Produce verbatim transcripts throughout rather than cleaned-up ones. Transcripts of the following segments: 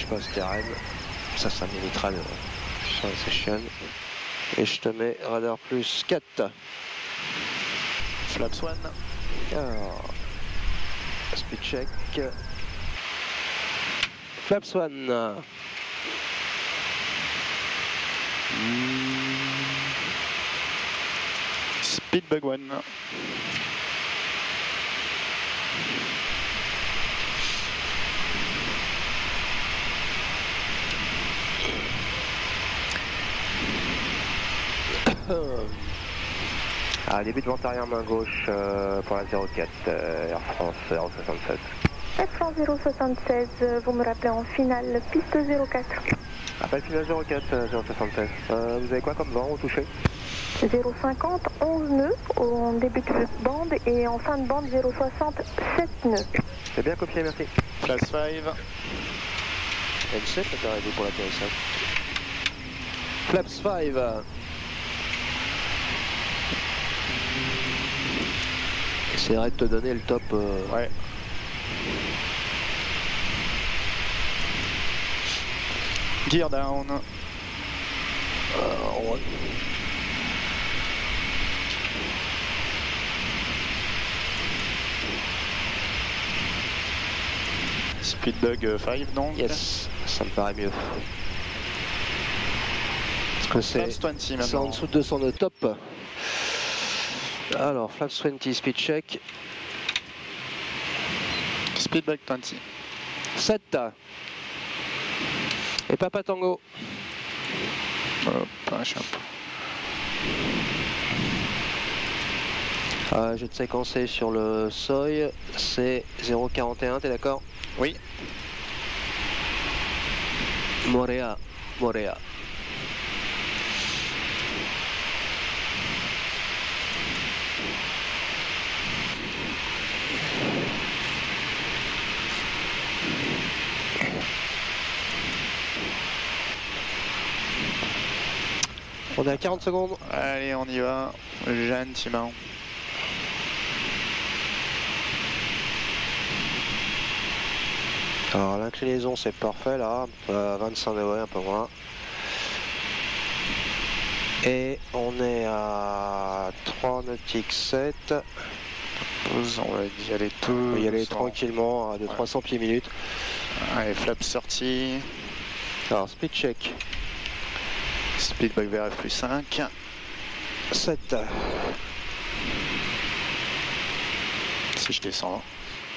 je passe carême, ça ça méritera de session. Et je te mets radar plus quatre. Flaps one. Alors, speed check. Flaps one. Speed bug one. Ah, début de vente arrière main gauche euh, pour la zéro quatre, euh, Air France zéro soixante-sept. Air France zéro soixante-seize, euh, vous me rappelez en finale, piste zéro quatre. Appel finale zéro quatre, euh, zéro soixante-seize. Euh, vous avez quoi comme vent au toucher? Zéro cinquante, onze nœuds en début de bande et en fin de bande zéro soixante, sept nœuds. C'est bien copié, merci. Class cinq. M sept, c'est arrivé pour l'atterrissage. Flaps cinq. J'essaierai de te donner le top. Euh... Ouais. Gear down. Euh, on... Speed bug cinq, donc. Yes, ça me paraît mieux. Est-ce que c'est c'est en dessous de deux cents de top? Alors, flaps vingt, speed check. Speed back vingt. sept. Et Papa Tango. Hop, un chapeau. Euh, je vais te séquencer sur le seuil. C'est zéro quarante et un, t'es d'accord? Oui. Moorea, Moorea. On est à quarante secondes. Allez, on y va. Jeanne, Timon. Alors l'inclinaison c'est parfait là, à vingt-cinq degrés, un peu moins. Et on est à trois nautiques sept. On va y aller tout. On va y aller tranquillement à de ouais. trois cents pieds minute. Allez, flap sorti. Alors speed check. Speedback V R F plus cinq. sept. Si je descends,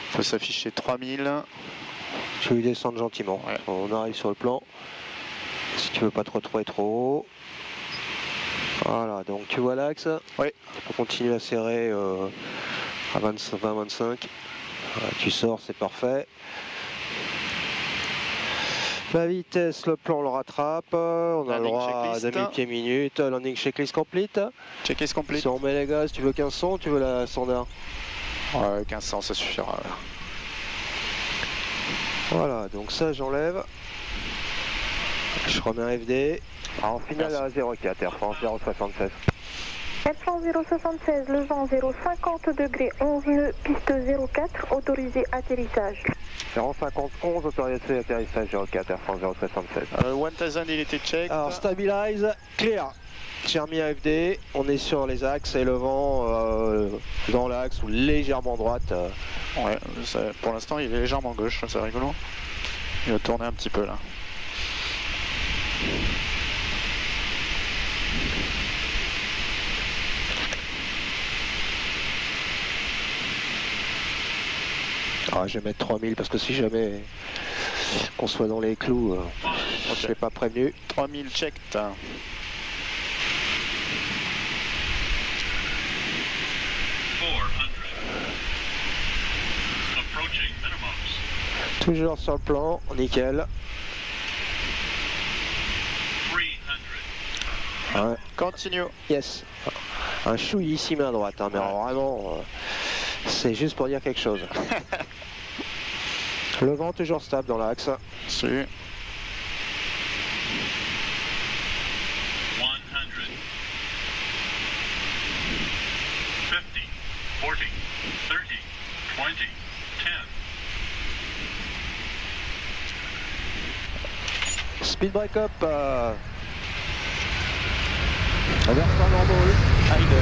il faut s'afficher trois mille. Je vais descendre gentiment. Ouais. On arrive sur le plan. Si tu veux pas trop trop et trop haut. Voilà, donc tu vois l'axe. Oui. On continue à serrer euh, à vingt à vingt-cinq. Voilà, tu sors, c'est parfait. La vitesse, le plan, on le rattrape, on a le droit à deux mille pieds minute, landing checklist complete. Checklist complete. Si on met les gaz, tu veux quinze cents ou tu veux la standard? Ouais, quinze cents, ça suffira. Voilà, donc ça j'enlève. Je remets un F D. En finale à zéro quatre, Air France zéro soixante-seize. Air France zéro soixante-seize, le vent zéro cinquante degrés, onze nœuds, piste zéro quatre, autorisé atterrissage. zéro cinquante, onze, autorisé atterrissage zéro quatre, Air France zéro soixante-seize. mille, il était check. Alors stabilize, clear. J'ai remis un F D, on est sur les axes et le vent euh, dans l'axe ou légèrement droite. Euh. Ouais, ça, pour l'instant il est légèrement gauche, c'est rigolo. Il va tourner un petit peu là. Ah, je vais mettre trois mille parce que si jamais qu'on soit dans les clous, okay. Je ne l'ai pas prévenu. trois mille checked. Toujours sur le plan, nickel. Ouais. Continue. Yes. Un chouï ici main droite, hein, mais ouais. Vraiment, euh, c'est juste pour dire quelque chose. Le vent toujours stable dans l'axe. Si. Speed break up. Euh... Vers pas normal. Idle.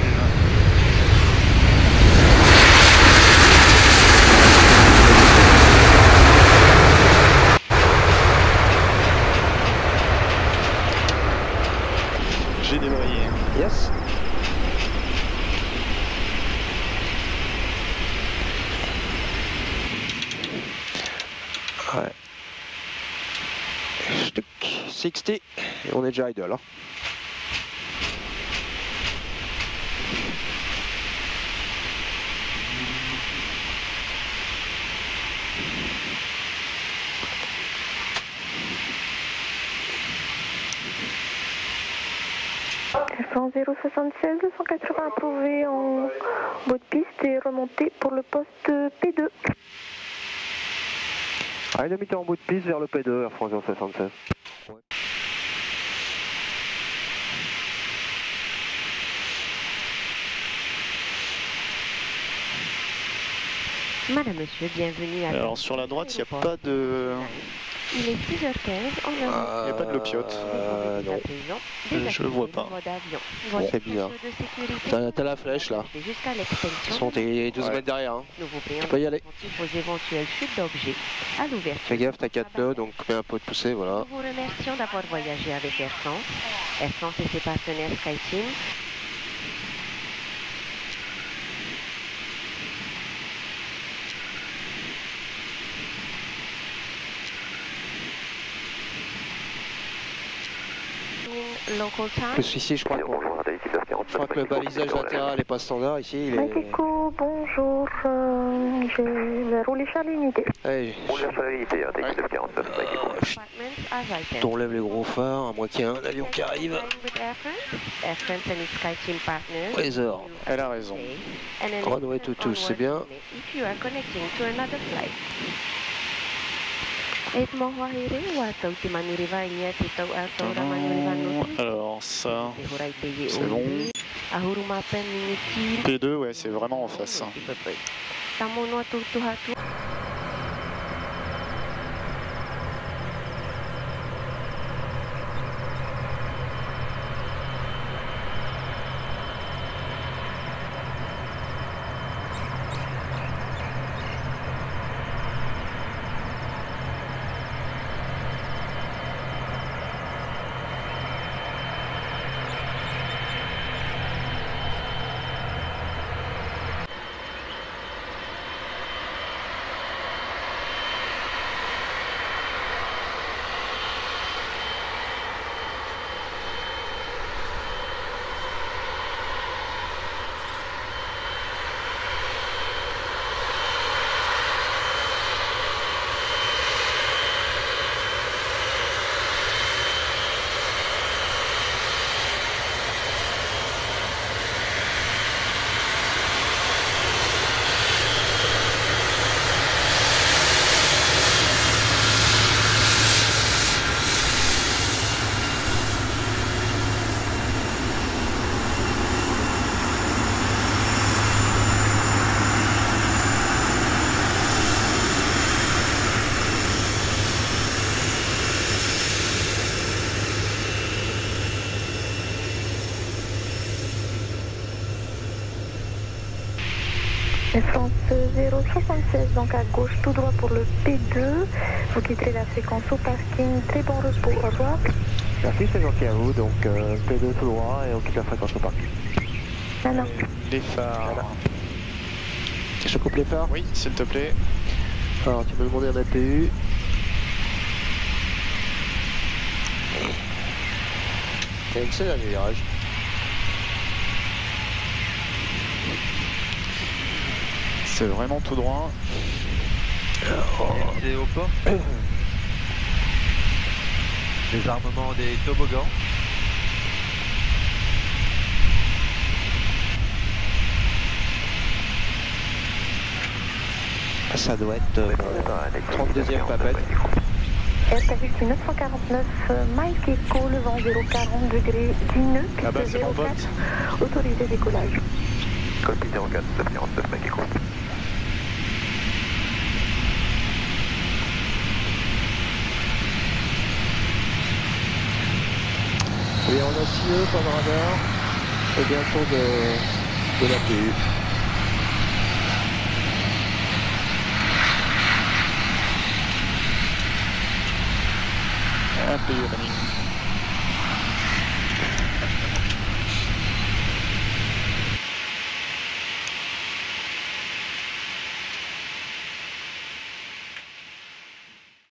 J'ai débrayé. Yes. Ouais. soixante. Et on est déjà idle. Hein. zéro soixante-seize, deux cent quatre-vingts approuvé en bout de piste et remonté pour le poste P deux. Ah, il a mis en bout de piste vers le P deux, Air France zéro soixante-seize. Ouais. Madame, monsieur, bienvenue à... Alors sur la droite, il n'y a pas de... Il est six heures quinze, en avant. Euh, il n'y a pas de lopiote. Euh, non. Je ne vois pas. Bon, c'est bizarre. T'as la flèche là. T'es douze mètres derrière. Hein. Tu peux y aller. Fais gaffe, t'as quatre nœuds, donc mets un peu de poussée, voilà. Nous vous remercions d'avoir voyagé avec Air France. Air France et ses partenaires SkyTeam. Parce qu'ici, je crois que le balisage latéral n'est pas standard. Ici, il est. Matéco, bonjour. Euh, je vais rouler sur l'unité. Hey, je... Rouler sur l'unité, hein, quarante-neuf, euh... On lève les gros phares, à moins qu'il y ait un avion qui arrive. Fraser, elle a raison. Runway to tous, c'est bien. Alors ça, c'est bon. P deux, ouais, c'est vraiment en face. Hein. zéro soixante-seize, donc à gauche, tout droit pour le P deux. Vous quitterez la séquence au parking. Très bon repos, au revoir. Merci, c'est gentil à vous. Donc euh, P deux tout droit et on quitte la séquence au parking. Ah non. Les phares. Voilà. Je coupe les phares. Oui, s'il te plaît. Alors, tu peux demander un A P U. C'est une seule virage. C'est vraiment tout droit. C'est au port. Désarmement des toboggans. Ça doit être euh, trente-deuxième papette. Altitude neuf cent quarante-neuf, Mike Echo, le vent zéro quarante degrés dix nœuds, ah bah, zéro quatre, bon autorisé décollage. Copie zéro quatre, neuf cent quarante-neuf, Mike Echo. Massieu, pas de radar, et bientôt de, de la P U. La P U running.